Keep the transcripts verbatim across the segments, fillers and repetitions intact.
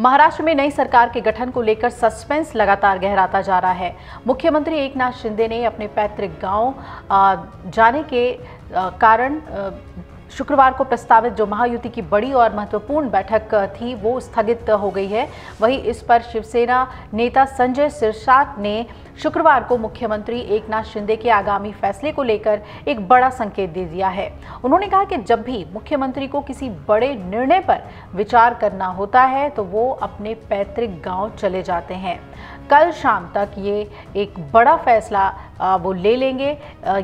महाराष्ट्र में नई सरकार के गठन को लेकर सस्पेंस लगातार गहराता जा रहा है। मुख्यमंत्री एकनाथ शिंदे ने अपने पैतृक गांव जाने के कारण शुक्रवार को प्रस्तावित जो महायुति की बड़ी और महत्वपूर्ण बैठक थी वो स्थगित हो गई है। वहीं इस पर शिवसेना नेता संजय शिरसाट ने शुक्रवार को मुख्यमंत्री एकनाथ शिंदे के आगामी फैसले को लेकर एक बड़ा संकेत दे दिया है। उन्होंने कहा कि जब भी मुख्यमंत्री को किसी बड़े निर्णय पर विचार करना होता है तो वो अपने पैतृक गांव चले जाते हैं। कल शाम तक ये एक बड़ा फैसला वो ले लेंगे,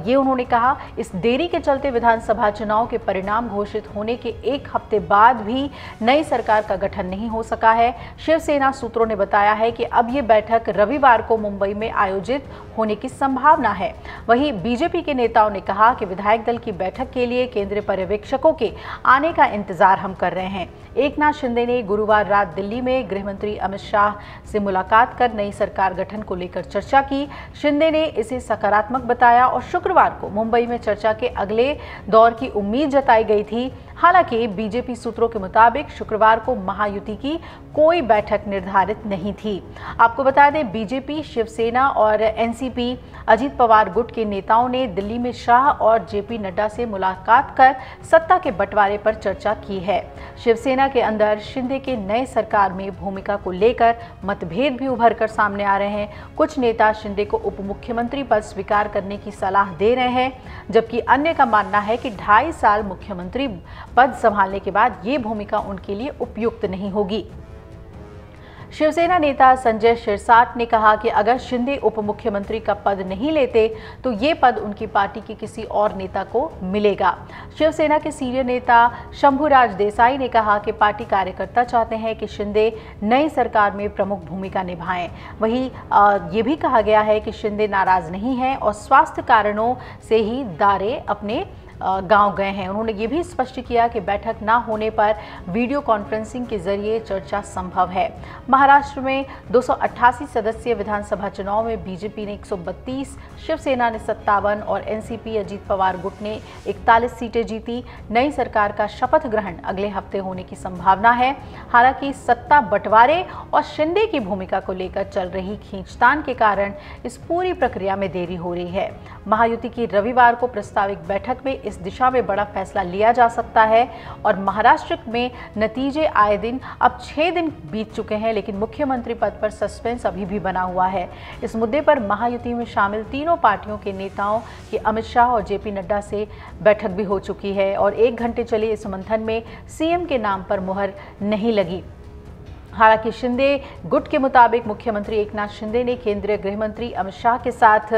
ये उन्होंने कहा। इस देरी के चलते विधानसभा चुनाव के परिणाम घोषित होने के एक हफ्ते बाद भी नई सरकार का गठन नहीं हो सका है। शिवसेना सूत्रों ने बताया है कि अब ये बैठक रविवार को मुंबई में आयोजित होने की संभावना है। वहीं बीजेपी के नेताओं ने कहा कि विधायक दल की बैठक के लिए केंद्रीय पर्यवेक्षकों के आने का इंतजार हम कर रहे हैं। एकनाथ शिंदे ने गुरुवार रात दिल्ली में गृहमंत्री अमित शाह से मुलाकात कर नई सरकार गठन को लेकर चर्चा की। शिंदे ने इसे सकारात्मक बताया और शुक्रवार को मुंबई में चर्चा के अगले दौर की उम्मीद जताई गई थी। हालांकि बीजेपी सूत्रों के मुताबिक शुक्रवार को महायुति की कोई बैठक निर्धारित नहीं थी। आपको बता दें, बीजेपी, शिवसेना और एनसीपी अजीत पवार गुट के नेताओं ने दिल्ली में शाह और जेपी नड्डा से मुलाकात कर सत्ता के बंटवारे पर चर्चा की है। शिवसेना के अंदर शिंदे के नए सरकार में भूमिका को लेकर मतभेद भी उभर कर सामने आ रहे हैं। कुछ नेता शिंदे को उप मुख्यमंत्री पद स्वीकार करने की सलाह दे रहे हैं, जबकि अन्य का मानना है कि ढाई साल मुख्यमंत्री पद संभालने के बाद ये भूमिका उनके लिए उपयुक्त नहीं होगी। शिवसेना नेता संजय शिरसाट ने कहा कि अगर शिंदे उप मुख्यमंत्री का पद नहीं लेते तो ये पद उनकी पार्टी के किसी और नेता को मिलेगा। शिवसेना के सीनियर नेता शंभुराज देसाई ने कहा कि पार्टी कार्यकर्ता चाहते हैं कि शिंदे नई सरकार में प्रमुख भूमिका निभाएं। वहीं ये भी कहा गया है कि शिंदे नाराज नहीं हैं और स्वास्थ्य कारणों से ही दारे अपने गांव गए हैं। उन्होंने ये भी स्पष्ट किया कि बैठक ना होने पर वीडियो कॉन्फ्रेंसिंग के जरिए चर्चा संभव है। महाराष्ट्र में दो सौ अट्ठासी सदस्यीय विधानसभा चुनाव में बीजेपी ने एक सौ बत्तीस, शिवसेना ने सत्तावन और एनसीपी अजीत पवार गुट ने इकतालीस सीटें जीती। नई सरकार का शपथ ग्रहण अगले हफ्ते होने की संभावना है। हालांकि सत्ता बंटवारे और शिंदे की भूमिका को लेकर चल रही खींचतान के कारण इस पूरी प्रक्रिया में देरी हो रही है। महायुति की रविवार को प्रस्तावित बैठक में इस दिशा में बड़ा फैसला लिया जा सकता है और महाराष्ट्र में नतीजे आए दिन अब छह दिन बीत चुके हैं, लेकिन मुख्यमंत्री पद पर सस्पेंस अभी भी बना हुआ है। इस मुद्दे पर महायुति में शामिल तीनों पार्टियों के नेताओं की अमित शाह और जेपी नड्डा से बैठक भी हो चुकी है और एक घंटे चले इस मंथन में सीएम के नाम पर मुहर नहीं लगी। हालांकि शिंदे गुट के मुताबिक मुख्यमंत्री एकनाथ शिंदे ने केंद्रीय गृहमंत्री अमित शाह के साथ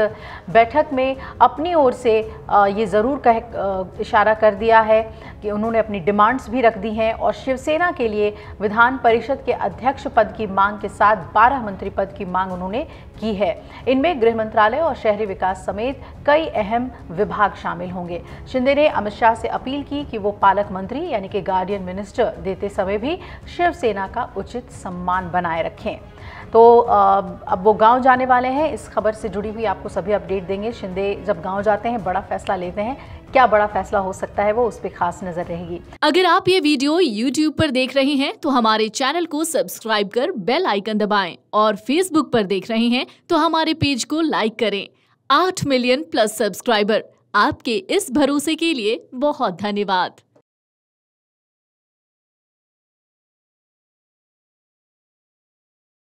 बैठक में अपनी ओर से ये ज़रूर कह इशारा कर दिया है कि उन्होंने अपनी डिमांड्स भी रख दी हैं और शिवसेना के लिए विधान परिषद के अध्यक्ष पद की मांग के साथ बारह मंत्री पद की मांग उन्होंने की है। इनमें गृह मंत्रालय और शहरी विकास समेत कई अहम विभाग शामिल होंगे। शिंदे ने अमित शाह से अपील की कि वो पालक मंत्री यानी कि गार्डियन मिनिस्टर देते समय भी शिवसेना का उचित सम्मान बनाए रखें। तो अब वो गांव जाने वाले हैं। इस खबर से जुड़ी हुई आपको सभी अपडेट देंगे। शिंदे जब गांव जाते हैं बड़ा फैसला लेते हैं, क्या बड़ा फैसला हो सकता है वो उस पर खास नजर रहेगी। अगर आप ये वीडियो YouTube पर देख रहे हैं तो हमारे चैनल को सब्सक्राइब कर बेल आइकन दबाएं और Facebook पर देख रहे हैं तो हमारे पेज को लाइक करें। आठ मिलियन प्लस सब्सक्राइबर, आपके इस भरोसे के लिए बहुत धन्यवाद।